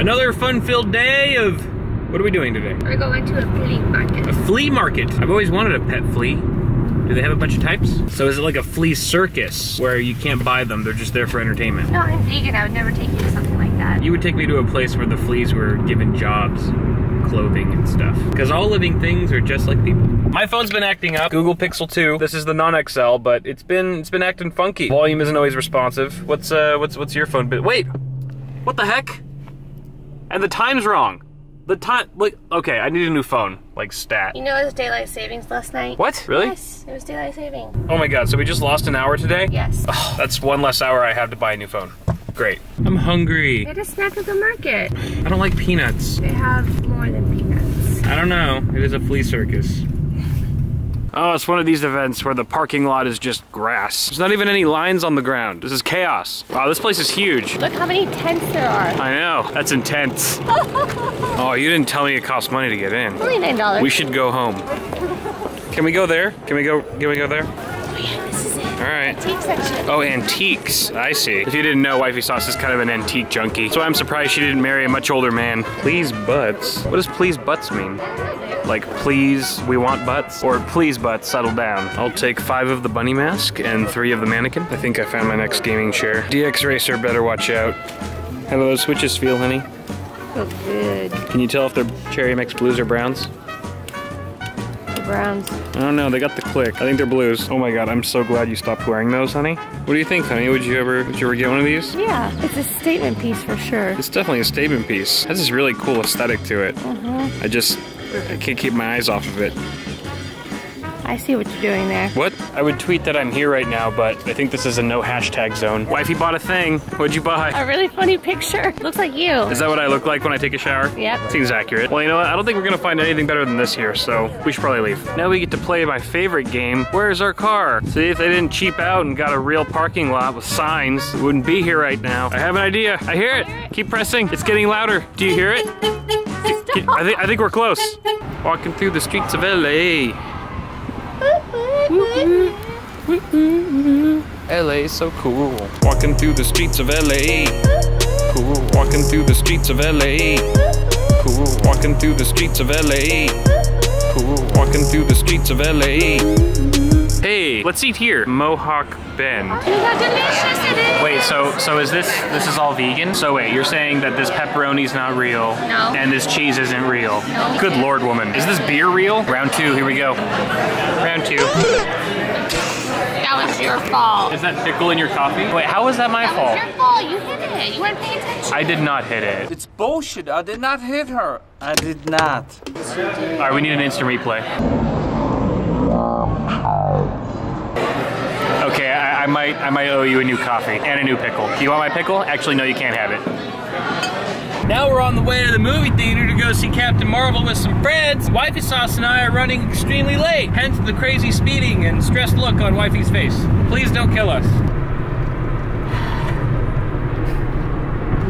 Another fun-filled day of, what are we doing today? We're going to a flea market. A flea market. I've always wanted a pet flea. Do they have a bunch of types? So is it like a flea circus where you can't buy them, they're just there for entertainment? No, I'm vegan, I would never take you to something like that. You would take me to a place where the fleas were given jobs, clothing and stuff. Because all living things are just like people. My phone's been acting up. Google Pixel 2. This is the non-XL, but it's been acting funky. Volume isn't always responsive. What's your phone been? Wait, what the heck? And the time's wrong. The time, like, okay, I need a new phone, like stat. You know it was daylight savings last night? What, really? Yes, it was daylight savings. Oh my God, so we just lost an hour today? Yes. Oh, that's one less hour I have to buy a new phone. Great. I'm hungry. Get a snack at the market. I don't like peanuts. They have more than peanuts. I don't know, it is a flea circus. Oh, it's one of these events where the parking lot is just grass. There's not even any lines on the ground. This is chaos. Wow, this place is huge. Look how many tents there are. I know, that's intense. Oh, you didn't tell me it cost money to get in. Only $9. We should go home. Can we go there? Can we go there? Oh yeah, this is it. All right. Antique section. Oh, antiques, I see. If you didn't know, Wifey Sauce is kind of an antique junkie. That's why I'm surprised she didn't marry a much older man. Please butts? What does please butts mean? Like, please, we want butts? Or please, butts, settle down. I'll take 5 of the bunny mask and 3 of the mannequin. I think I found my next gaming chair. DX Racer, better watch out. How do those switches feel, honey? Feel good. Can you tell if they're Cherry MX Blues or Browns? The Browns. I don't know, they got the click. I think they're Blues. Oh my God, I'm so glad you stopped wearing those, honey. What do you think, honey? Would you ever get one of these? Yeah, it's a statement piece for sure. It's definitely a statement piece. It has this really cool aesthetic to it. Mm-hmm. I can't keep my eyes off of it. I see what you're doing there. What? I would tweet that I'm here right now, but I think this is a no hashtag zone. Wifey bought a thing. What'd you buy? A really funny picture. Looks like you. Is that what I look like when I take a shower? Yep. Seems accurate. Well, you know what? I don't think we're gonna find anything better than this here, so we should probably leave. Now we get to play my favorite game, Where's Our Car? See, if they didn't cheap out and got a real parking lot with signs, we wouldn't be here right now. I have an idea. I hear it. Keep pressing. It's getting louder. Do you hear it? I think we're close. Walking through the streets of LA. LA's so cool. Walking through the streets of LA. Cool. Walking through the streets of LA. Cool. Walking through the streets of LA. Cool. Walking through the streets of LA. Hey, let's eat here. Mohawk Bend. Look how delicious it is. Wait, so is this is all vegan? So wait, you're saying that this pepperoni's not real? No. And this cheese isn't real? No. Good Lord, woman. Is this beer real? Round 2, here we go. Round 2. That was your fault. Is that pickle in your coffee? Wait, how was that my fault? That was your fault, you hit it. You weren't paying attention. I did not hit it. It's bullshit, I did not hit her. I did not. All right, we need an instant replay. Okay, I might owe you a new coffee and a new pickle. Do you want my pickle? Actually, no, you can't have it. Now we're on the way to the movie theater to go see Captain Marvel with some friends. Wifey Sauce and I are running extremely late, hence the crazy speeding and stressed look on Wifey's face. Please don't kill us.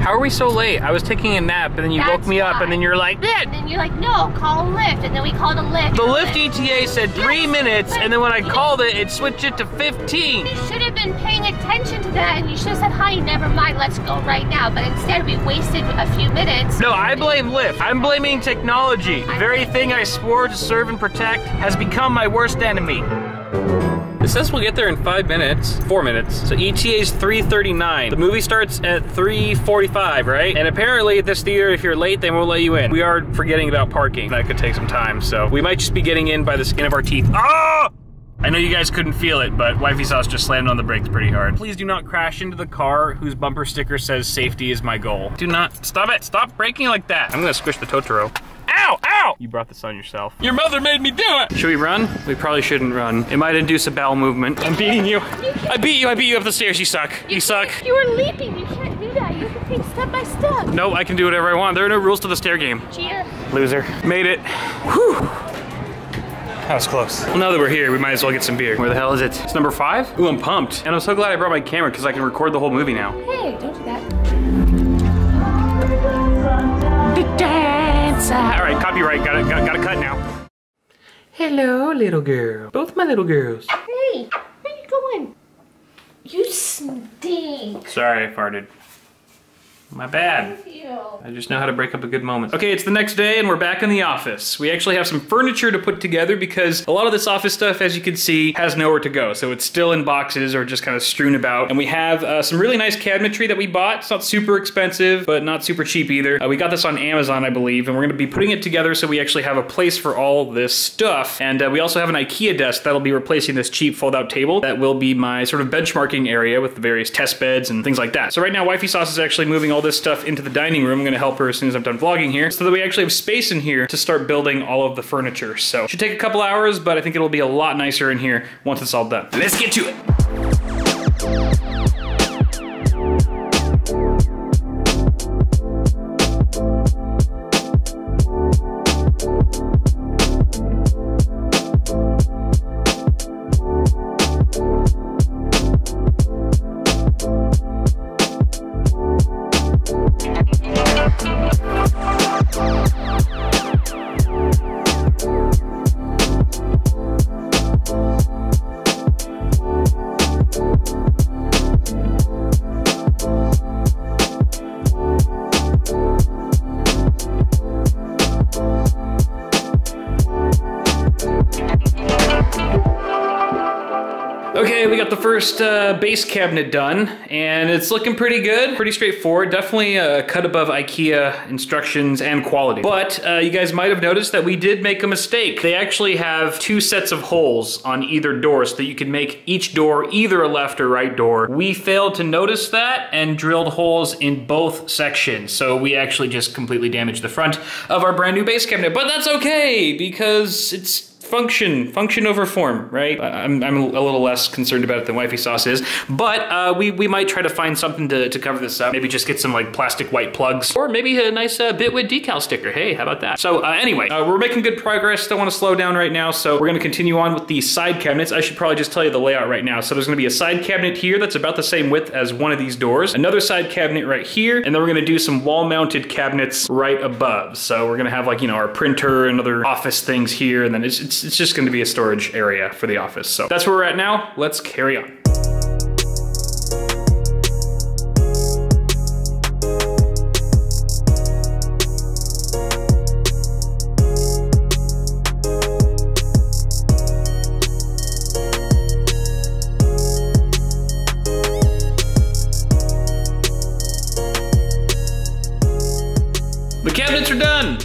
How are we so late? I was taking a nap and then you woke me up and then you're like, "Bitch!" And then you're like, no, call a Lyft. And then we called a Lyft. The Lyft ETA said 3 minutes and then when I called it, it switched it to 15. You should have been paying attention to that and you should have said, hi, never mind, let's go right now. But instead we wasted a few minutes. No, I blame Lyft. I'm blaming technology. The very thing I swore to serve and protect has become my worst enemy. It says we'll get there in 5 minutes, 4 minutes. So ETA's 3:39. The movie starts at 3:45, right? And apparently at this theater, if you're late, they won't let you in. We are forgetting about parking. That could take some time, so we might just be getting in by the skin of our teeth. Ah! I know you guys couldn't feel it, but Wifey Sauce just slammed on the brakes pretty hard. Please do not crash into the car whose bumper sticker says safety is my goal. Do not, stop it, stop braking like that. I'm gonna squish the Totoro. Ow, ow! You brought this on yourself. Your mother made me do it! Should we run? We probably shouldn't run. It might induce a bowel movement. I'm beating you. I beat you up the stairs, you suck. You suck. You were leaping, you can't do that. You can take step by step. No, I can do whatever I want. There are no rules to the stair game. Cheer. Loser. Made it. Whew. That was close. Well, now that we're here, we might as well get some beer. Where the hell is it? It's number 5? Ooh, I'm pumped. And I'm so glad I brought my camera because I can record the whole movie now. Hey, don't do that. The dancer. All right, copyright, gotta cut now. Hello, little girl. Both my little girls. Hey, where are you going? You stink. Sorry, I farted. My bad. I just know how to break up a good moment. Okay, it's the next day and we're back in the office. We actually have some furniture to put together because a lot of this office stuff, as you can see, has nowhere to go. So it's still in boxes or just kind of strewn about. And we have some really nice cabinetry that we bought. It's not super expensive, but not super cheap either. We got this on Amazon, I believe, and we're gonna be putting it together so we actually have a place for all this stuff. And we also have an IKEA desk that'll be replacing this cheap fold-out table. That will be my sort of benchmarking area with the various test beds and things like that. So right now, Wifey Sauce is actually moving all this stuff into the dining room. I'm gonna help her as soon as I'm done vlogging here so that we actually have space in here to start building all of the furniture. So it should take a couple hours, but I think it'll be a lot nicer in here once it's all done. Let's get to it. Okay, we got the first base cabinet done, and it's looking pretty good. Pretty straightforward, definitely a cut above IKEA instructions and quality. But you guys might have noticed that we did make a mistake. They actually have two sets of holes on either door so that you can make each door either a left or right door. We failed to notice that and drilled holes in both sections. So we actually just completely damaged the front of our brand new base cabinet, but that's okay because it's function over form, right? I'm a little less concerned about it than Wifey Sauce is, but we might try to find something to cover this up. Maybe just get some like plastic white plugs or maybe a nice Bitwit decal sticker. Hey, how about that? So anyway, we're making good progress. Don't want to slow down right now. So we're gonna continue on with the side cabinets. I should probably just tell you the layout right now. So there's gonna be a side cabinet here that's about the same width as one of these doors, another side cabinet right here, and then we're gonna do some wall mounted cabinets right above. So we're gonna have like, you know, our printer and other office things here, and then it's just gonna be a storage area for the office. So that's where we're at now. Let's carry on. The cabinets are done.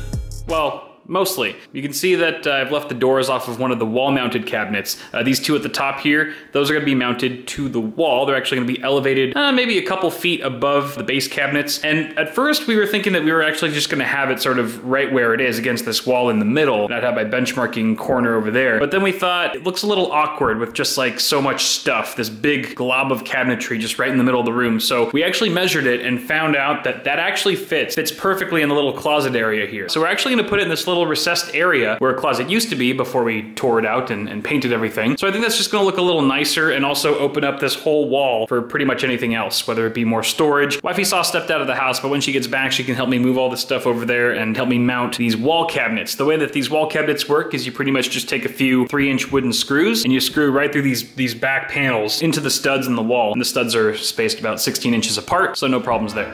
Well, mostly. You can see that I've left the doors off of one of the wall-mounted cabinets. These two at the top here, those are gonna be mounted to the wall. They're actually gonna be elevated maybe a couple feet above the base cabinets. And at first we were thinking that we were actually just gonna have it sort of right where it is against this wall in the middle. And I'd have my benchmarking corner over there. But then we thought it looks a little awkward with just like so much stuff, this big glob of cabinetry just right in the middle of the room. So we actually measured it and found out that that actually fits perfectly in the little closet area here. So we're actually gonna put it in this little recessed area where a closet used to be before we tore it out and painted everything. So I think that's just gonna look a little nicer and also open up this whole wall for pretty much anything else, whether it be more storage. Wifey Sauce stepped out of the house, but when she gets back, she can help me move all this stuff over there and help me mount these wall cabinets. The way that these wall cabinets work is you pretty much just take a few 3-inch wooden screws and you screw right through these back panels into the studs in the wall. And the studs are spaced about 16 inches apart, so no problems there.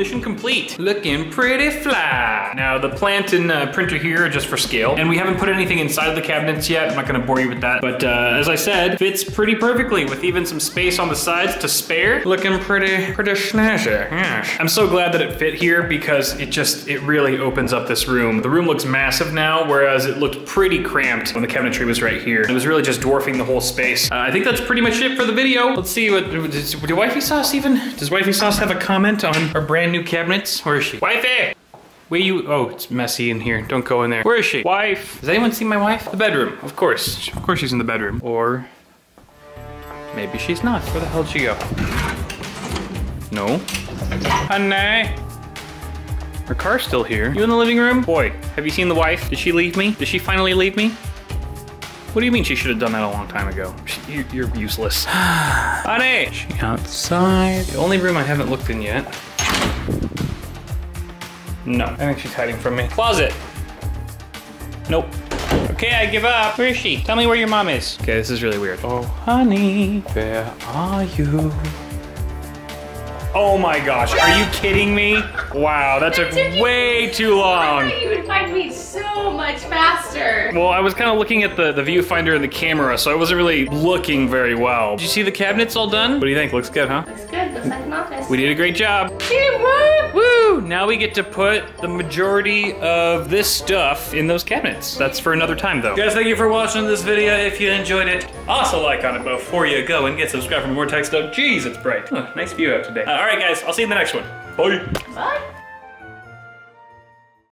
mission complete. Looking pretty fly. Now the plant and printer here are just for scale, and we haven't put anything inside the cabinets yet. I'm not gonna bore you with that, but as I said, fits pretty perfectly with even some space on the sides to spare. Looking pretty snazzy. Yes. I'm so glad that it fit here because it really opens up this room. The room looks massive now, whereas it looked pretty cramped when the cabinetry was right here. It was really just dwarfing the whole space. I think that's pretty much it for the video. Let's see what, do Wifey Sauce even? Does Wifey Sauce have a comment on our brand new cabinets? Where is she? Wifey! Where you, oh, it's messy in here. Don't go in there. Where is she? Wife. Does anyone see my wife? The bedroom, of course. Of course she's in the bedroom. Or maybe she's not. Where the hell did she go? No. Honey. Her car's still here. You in the living room? Boy, have you seen the wife? Did she leave me? Did she finally leave me? What do you mean she should have done that a long time ago? You're useless. Honey! She outside. The only room I haven't looked in yet. No, I think she's hiding from me. Closet. Nope. Okay, I give up. Where is she? Tell me where your mom is. Okay, this is really weird. Oh, honey, where are you? Oh my gosh, are you kidding me? Wow, that took way too long. I thought you would find me so much faster. Well, I was kind of looking at the viewfinder and the camera, so I wasn't really looking very well. Did you see the cabinets all done? What do you think? Looks good, huh? Looks good, looks like an office. We did a great job. Woo! Now we get to put the majority of this stuff in those cabinets. That's for another time though. Guys, thank you for watching this video. If you enjoyed it, also like on it before you go and get subscribed for more tech stuff. Jeez, it's bright. Huh, nice view out today. All right, guys, I'll see you in the next one. Bye. Bye.